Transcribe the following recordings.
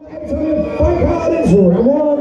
Fight hard in for round one.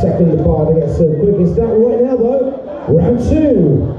Second bar to get so quick as that right now though, round two.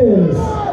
Athens.